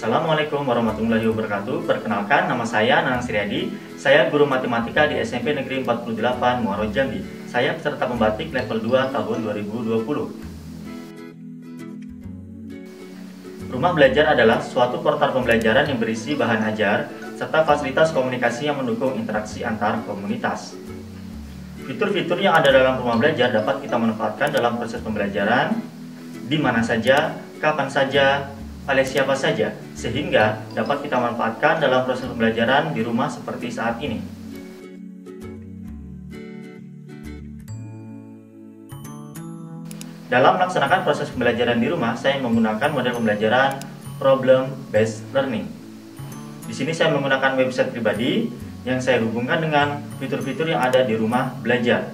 Assalamualaikum warahmatullahi wabarakatuh. Perkenalkan, nama saya Nanang Sriyadi. Saya guru matematika di SMP Negeri 48 Muaro Jambi. Saya peserta pembatik level 2 tahun 2020. Rumah belajar adalah suatu portal pembelajaran yang berisi bahan ajar serta fasilitas komunikasi yang mendukung interaksi antar komunitas. Fitur-fitur yang ada dalam rumah belajar dapat kita manfaatkan dalam proses pembelajaran di mana saja, kapan saja, oleh siapa saja, sehingga dapat kita manfaatkan dalam proses pembelajaran di rumah seperti saat ini. Dalam melaksanakan proses pembelajaran di rumah, saya menggunakan model pembelajaran Problem Based Learning. Di sini saya menggunakan website pribadi yang saya hubungkan dengan fitur-fitur yang ada di rumah belajar.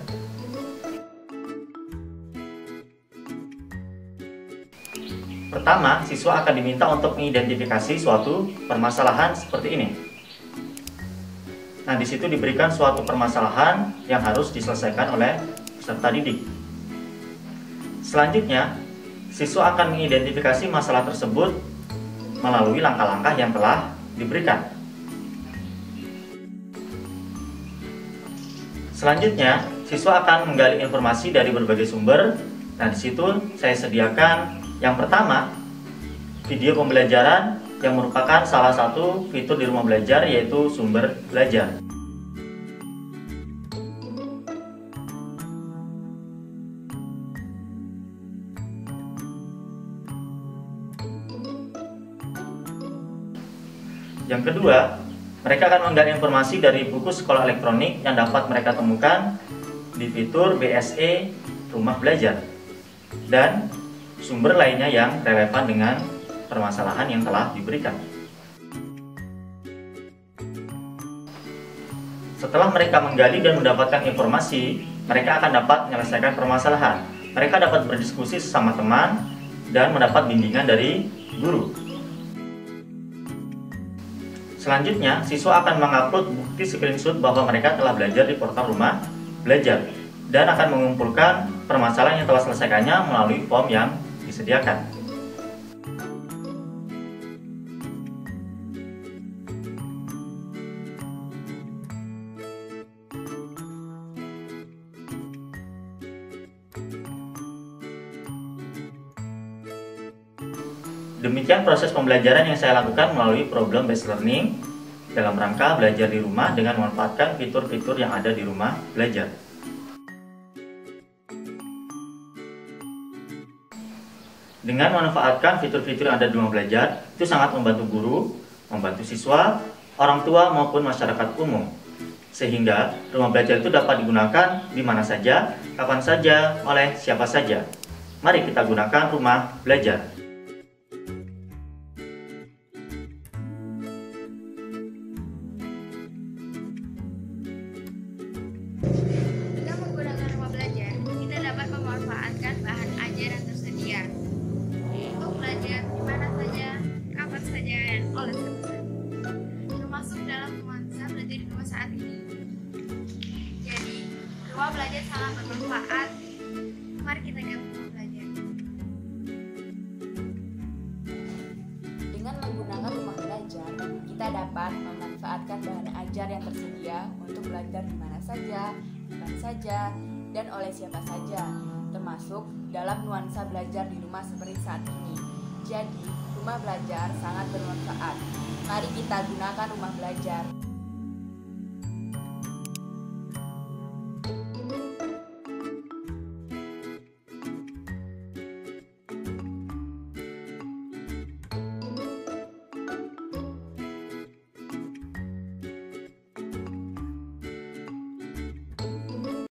Pertama, siswa akan diminta untuk mengidentifikasi suatu permasalahan seperti ini. Nah, di situ diberikan suatu permasalahan yang harus diselesaikan oleh peserta didik. Selanjutnya, siswa akan mengidentifikasi masalah tersebut melalui langkah-langkah yang telah diberikan. Selanjutnya, siswa akan menggali informasi dari berbagai sumber. Nah, di situ saya sediakan yang pertama, video pembelajaran yang merupakan salah satu fitur di rumah belajar, yaitu sumber belajar. Yang kedua, mereka akan menggali informasi dari buku sekolah elektronik yang dapat mereka temukan di fitur BSE rumah belajar. Dan sumber lainnya yang relevan dengan permasalahan yang telah diberikan. Setelah mereka menggali dan mendapatkan informasi, mereka akan dapat menyelesaikan permasalahan. Mereka dapat berdiskusi sesama teman dan mendapat bimbingan dari guru. Selanjutnya, siswa akan mengupload bukti screenshot bahwa mereka telah belajar di portal rumah belajar dan akan mengumpulkan permasalahan yang telah selesaikannya melalui form yang disediakan. Demikian proses pembelajaran yang saya lakukan melalui Problem Based Learning dalam rangka belajar di rumah dengan memanfaatkan fitur-fitur yang ada di rumah belajar. Dengan memanfaatkan fitur-fitur yang ada di rumah belajar, itu sangat membantu guru, membantu siswa, orang tua, maupun masyarakat umum. Sehingga rumah belajar itu dapat digunakan di mana saja, kapan saja, oleh siapa saja. Mari kita gunakan rumah belajar. Jika menggunakan rumah belajar, kita dapat memanfaatkan bahan ajar yang tersedia. Belajar di mana saja, kapan saja, dan oleh siapa saja, termasuk dalam nuansa belajar di rumah saat ini. Jadi, rumah belajar sangat bermanfaat. Mari kita gabung rumah belajar. Dengan menggunakan rumah belajar, kita dapat memanfaatkan bahan ajar yang tersedia untuk belajar di mana saja, kapan saja, dan oleh siapa saja, termasuk dalam nuansa belajar di rumah seperti saat ini. Jadi, rumah belajar sangat bermanfaat. Mari kita gunakan rumah belajar.